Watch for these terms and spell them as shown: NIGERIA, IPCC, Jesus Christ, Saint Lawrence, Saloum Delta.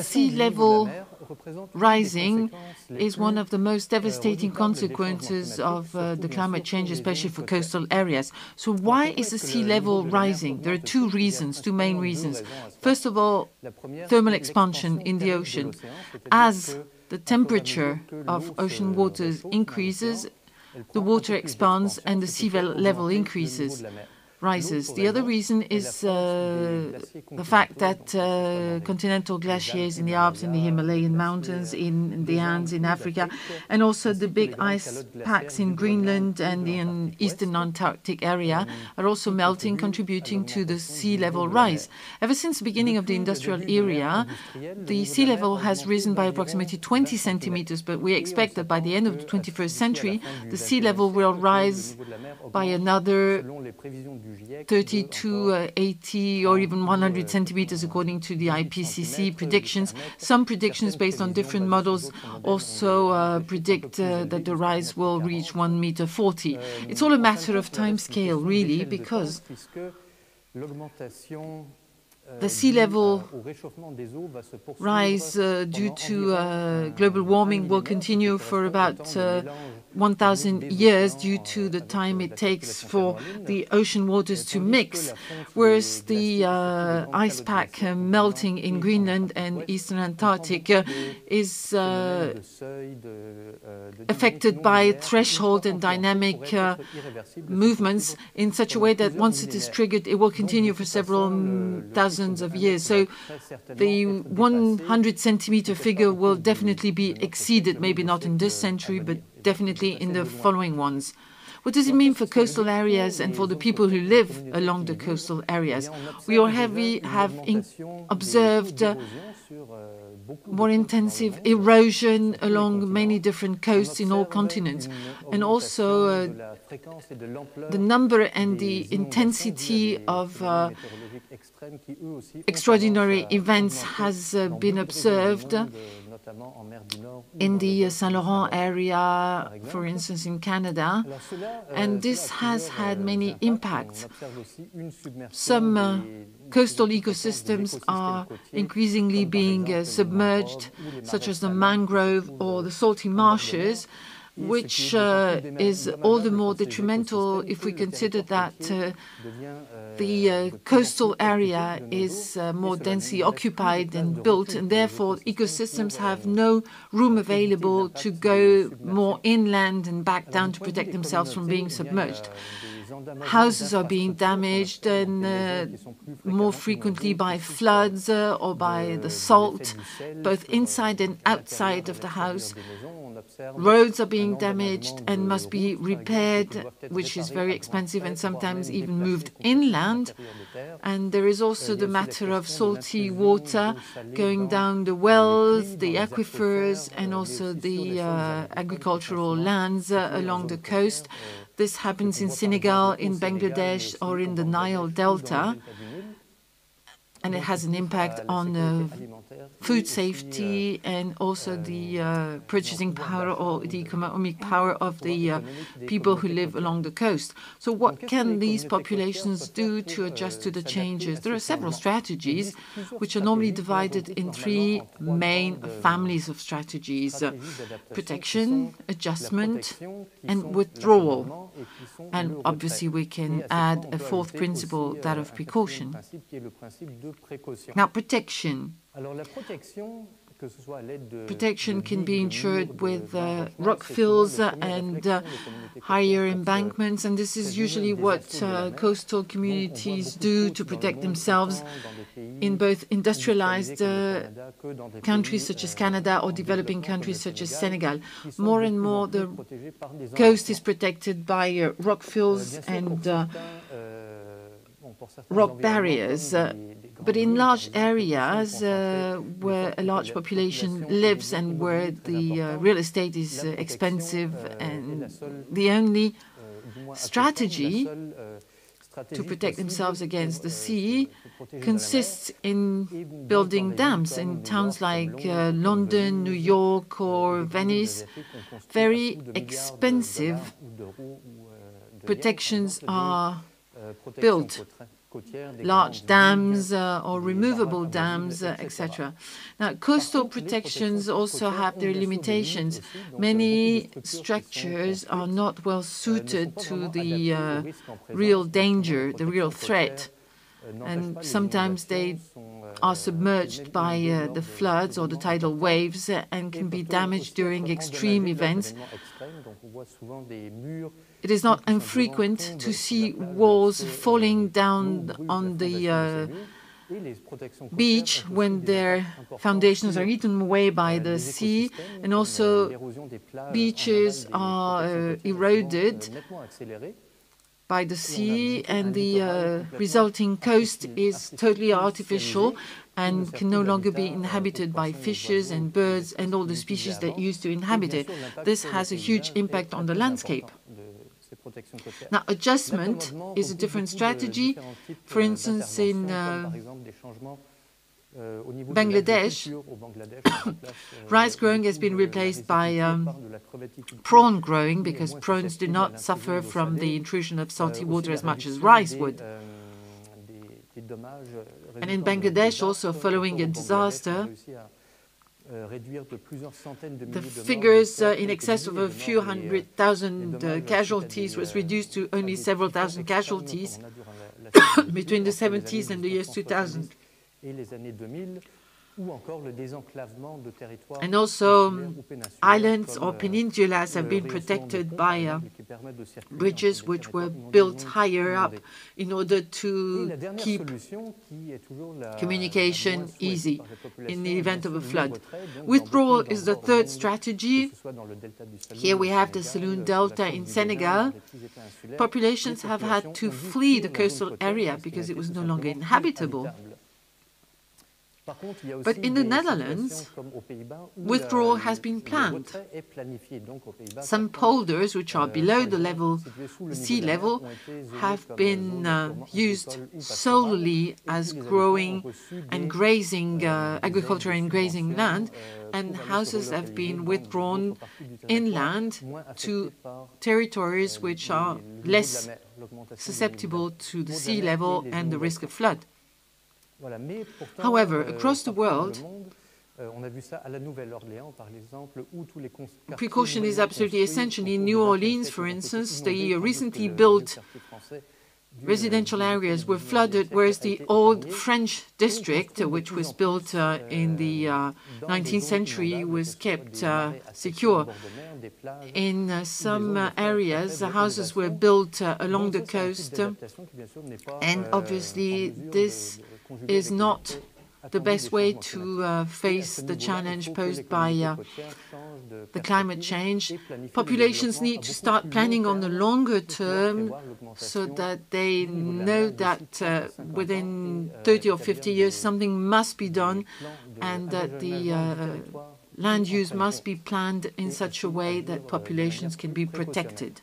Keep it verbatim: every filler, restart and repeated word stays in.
sea level rising is one of the most devastating consequences of uh, the climate change, especially for coastal areas. So why is the sea level rising? There are two reasons, two main reasons. First of all, thermal expansion in the ocean. As the temperature of ocean waters increases, the water expands and the sea level increases. rises. The other reason is uh, the fact that uh, continental glaciers in the Alps, in the Himalayan mountains, in, in the Andes, in Africa, and also the big ice packs in Greenland and in eastern Antarctic area are also melting, contributing to the sea level rise. Ever since the beginning of the industrial era, the sea level has risen by approximately twenty centimeters, but we expect that by the end of the twenty-first century, the sea level will rise by another thirty to eighty or even one hundred centimeters, according to the I P C C predictions. Some predictions based on different models also uh, predict uh, that the rise will reach one meter forty. It's all a matter of time scale, really, because the sea level rise uh, due to uh, global warming will continue for about uh, one thousand years due to the time it takes for the ocean waters to mix, whereas the uh, ice pack uh, melting in Greenland and eastern Antarctic uh, is uh, affected by threshold and dynamic uh, movements in such a way that once it is triggered, it will continue for several thousand of years. So the one hundred centimeter figure will definitely be exceeded, maybe not in this century, but definitely in the following ones. What does it mean for coastal areas and for the people who live along the coastal areas? We already have observed uh, more intensive erosion along many different coasts in all continents, and also uh, the number and the intensity of uh, extraordinary events has uh, been observed in the uh, Saint Lawrence area, for instance, in Canada, and this has had many impacts. Some uh, coastal ecosystems are increasingly being uh, submerged, such as the mangrove or the salty marshes, which uh, is all the more detrimental if we consider that uh, the uh, coastal area is uh, more densely occupied and built, and therefore ecosystems have no room available to go more inland and back down to protect themselves from being submerged. Houses are being damaged, and uh, more frequently by floods uh, or by the salt, both inside and outside of the house. Roads are being damaged and must be repaired, which is very expensive, and sometimes even moved inland. And there is also the matter of salty water going down the wells, the aquifers, and also the uh, agricultural lands uh, along the coast. This happens in Senegal, in Bangladesh, or in the Nile Delta, and it has an impact on uh, food safety and also the uh, purchasing power or the economic power of the uh, people who live along the coast. So what can these populations do to adjust to the changes? There are several strategies, which are normally divided in three main families of strategies: uh, protection, adjustment, and withdrawal. And obviously we can add a fourth principle, that of precaution. Now, protection. Protection can be ensured with uh, rock fills and uh, higher embankments, and this is usually what uh, coastal communities do to protect themselves in both industrialized uh, countries such as Canada or developing countries such as Senegal. More and more, the coast is protected by uh, rock fills and uh, rock barriers. Uh, But in large areas uh, where a large population lives and where the uh, real estate is uh, expensive, and the only strategy to protect themselves against the sea consists in building dams in towns like uh, London, New York, or Venice. Very expensive protections are built large dams uh, or removable dams, uh, et cetera. Now, coastal protections also have their limitations. Many structures are not well suited to the uh, real danger, the real threat, and sometimes they are submerged by uh, the floods or the tidal waves and can be damaged during extreme events. It is not infrequent to see walls falling down on the uh, beach when their foundations are eaten away by the sea, and also beaches are uh, eroded by the sea, and the uh, resulting coast is totally artificial and can no longer be inhabited by fishes and birds and all the species that used to inhabit it. This has a huge impact on the landscape. Now, adjustment is a different strategy. For instance, in uh, Bangladesh, rice growing has been replaced by um, prawn growing, because prawns do not suffer from the intrusion of salty water as much as rice would. And in Bangladesh, also following a disaster, the figures uh, in excess of a few hundred thousand uh, casualties was reduced to only several thousand casualties between the seventies and the years two thousand. And also, um, islands or peninsulas have been protected by uh, bridges which were built higher up in order to keep communication easy in the event of a flood. Withdrawal is the third strategy. Here we have the Saloum Delta in Senegal. Populations have had to flee the coastal area because it was no longer inhabitable. But in the Netherlands, withdrawal has been planned. Some polders, which are below the level, the sea level, have been uh, used solely as growing and grazing, uh, agriculture and grazing land, and houses have been withdrawn inland to territories which are less susceptible to the sea level and the risk of flood. However, across the world, precaution is absolutely essential. In New Orleans, for instance, the recently built residential areas were flooded, whereas the old French district, which was built uh, in the uh, nineteenth century, was kept uh, secure. In uh, some uh, areas, the houses were built uh, along the coast, uh, and obviously this is not the best way to uh, face the challenge posed by uh, the climate change. Populations need to start planning on the longer term so that they know that uh, within thirty or fifty years something must be done, and that the uh, land use must be planned in such a way that populations can be protected.